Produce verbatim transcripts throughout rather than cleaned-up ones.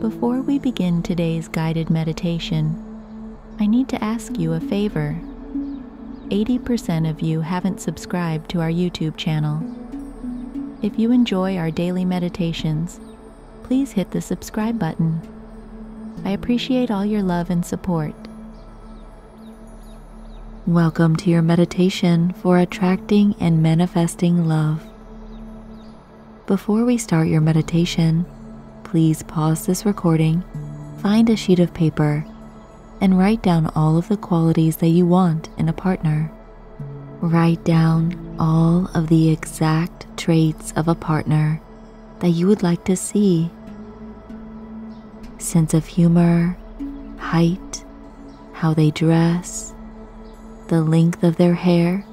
Before we begin today's guided meditation, I need to ask you a favor. eighty percent of you haven't subscribed to our YouTube channel. If you enjoy our daily meditations, please hit the subscribe button. I appreciate all your love and support. Welcome to your meditation for attracting and manifesting love. Before we start your meditation, please pause this recording, find a sheet of paper, and write down all of the qualities that you want in a partner. Write down all of the exact traits of a partner that you would like to see. Sense of humor, height, how they dress, the length of their hair,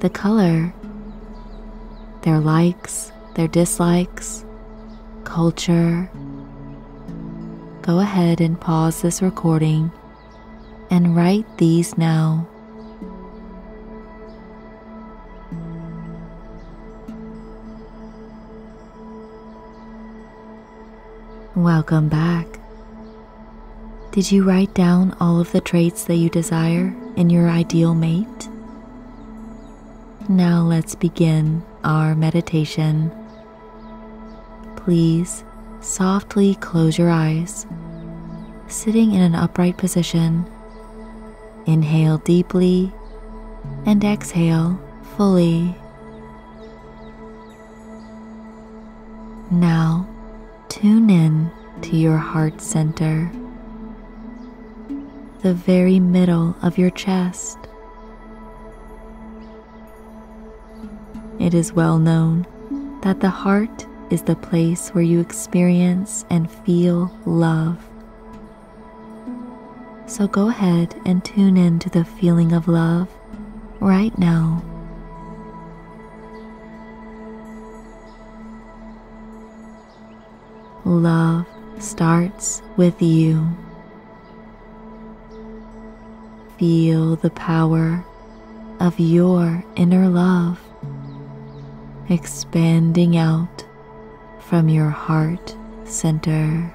the color, their likes, their dislikes, culture. Go ahead and pause this recording and write these now. Welcome back. Did you write down all of the traits that you desire in your ideal mate? Now let's begin our meditation. Please softly close your eyes, sitting in an upright position. Inhale deeply and exhale fully. Now, tune in to your heart center, the very middle of your chest. It is well known that the heart is the place where you experience and feel love. So go ahead and tune in to the feeling of love right now. Love starts with you. Feel the power of your inner love expanding out from your heart center.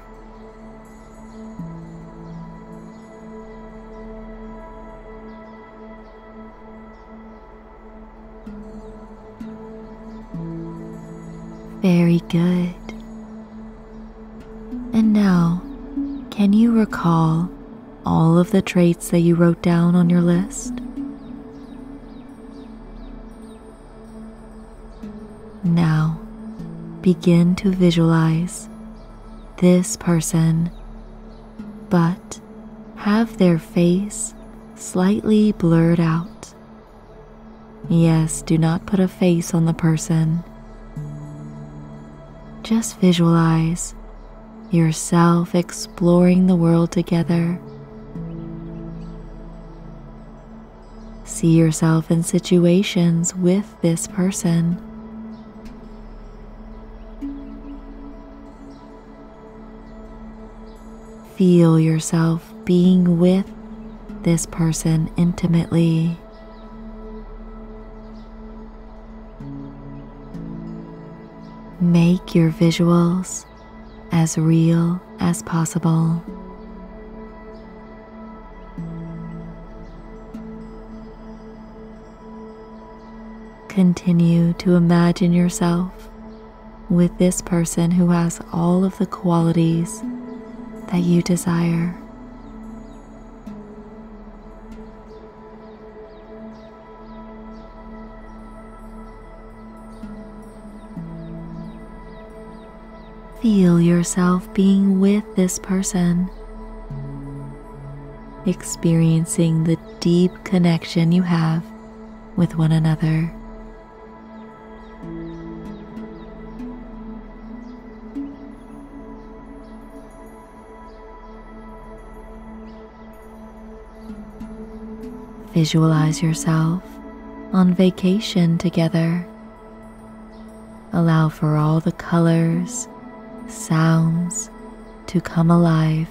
Very good. And now, can you recall all of the traits that you wrote down on your list? Now, begin to visualize this person, but have their face slightly blurred out. Yes, do not put a face on the person. Just visualize yourself exploring the world together. See yourself in situations with this person. Feel yourself being with this person intimately. Make your visuals as real as possible. Continue to imagine yourself with this person who has all of the qualities that you desire. Feel yourself being with this person, experiencing the deep connection you have with one another. Visualize yourself on vacation together. Allow for all the colors, sounds to come alive.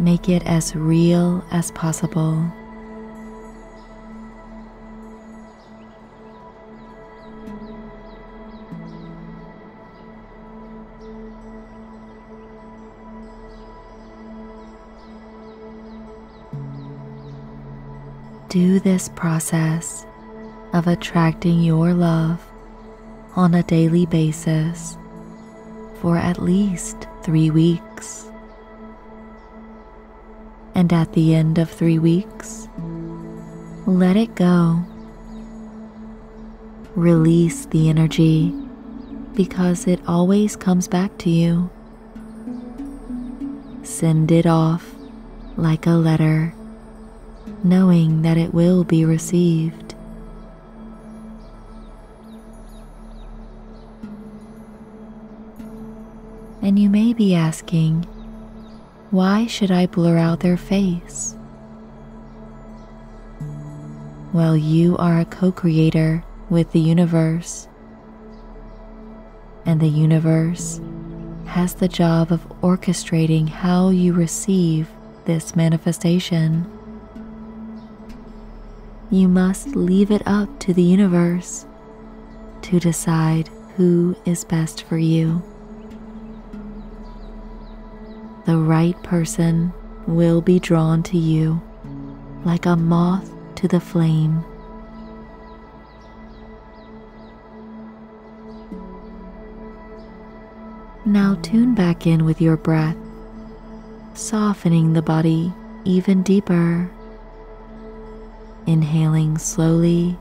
Make it as real as possible. do this process of attracting your love on a daily basis for at least three weeks. And at the end of three weeks, let it go. Release the energy because it always comes back to you. Send it off like a letter, knowing that it will be received. And you may be asking, why should I blur out their face? Well, you are a co-creator with the universe, and the universe has the job of orchestrating how you receive this manifestation. You must leave it up to the universe to decide who is best for you. The right person will be drawn to you like a moth to the flame. Now tune back in with your breath, softening the body even deeper, inhaling slowly,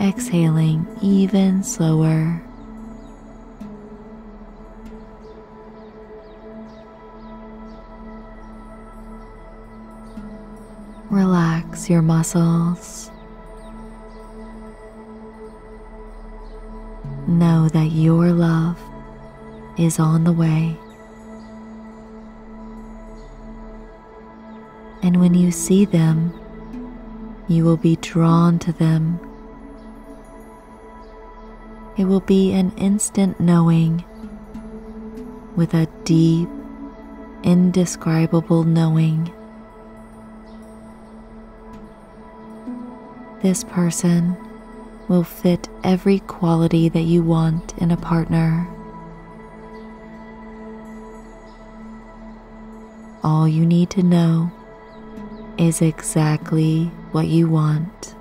exhaling even slower. Relax your muscles. Know that your love is on the way. And when you see them, you will be drawn to them. It will be an instant knowing with a deep, indescribable knowing. This person will fit every quality that you want in a partner. All you need to know is exactly what you want.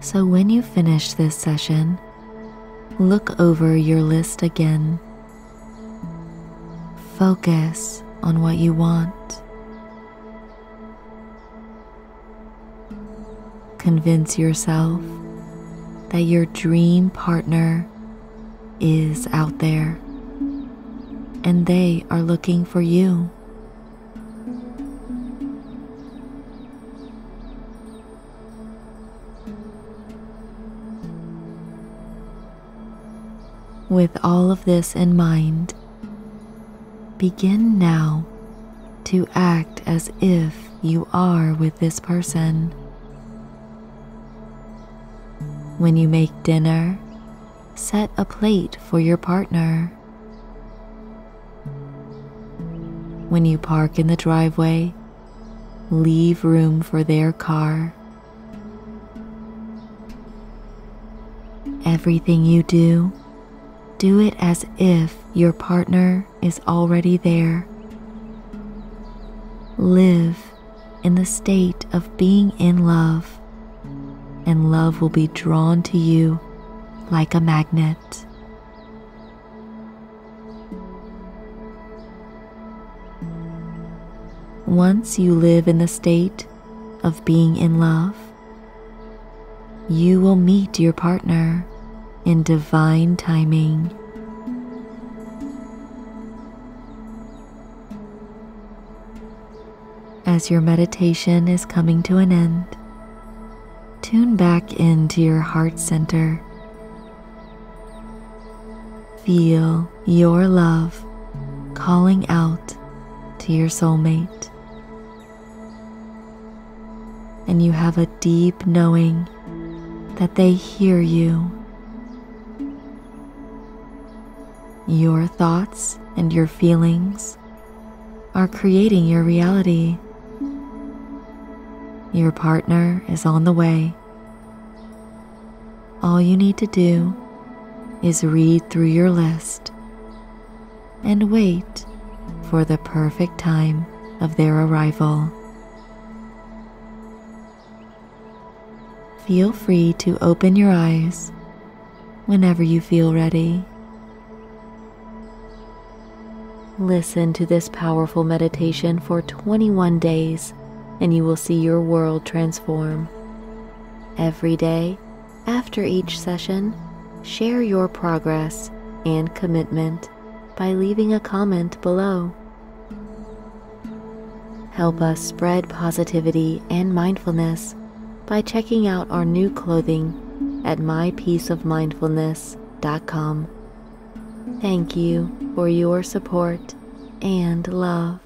So when you finish this session, look over your list again. Focus on what you want. Convince yourself that your dream partner is out there and they are looking for you. With all of this in mind, begin now to act as if you are with this person. When you make dinner, set a plate for your partner. When you park in the driveway, leave room for their car. Everything you do, do it as if your partner is already there. Live in the state of being in love, and love will be drawn to you like a magnet. Once you live in the state of being in love, you will meet your partner in divine timing. As your meditation is coming to an end, tune back into your heart center. Feel your love calling out to your soulmate, and you have a deep knowing that they hear you. Your thoughts and your feelings are creating your reality. Your partner is on the way. All you need to do is read through your list and wait for the perfect time of their arrival. Feel free to open your eyes whenever you feel ready. Listen to this powerful meditation for twenty-one days, and you will see your world transform. Every day, after each session, share your progress and commitment by leaving a comment below. Help us spread positivity and mindfulness by checking out our new clothing at my peace of mindfulness dot com. Thank you for your support and love.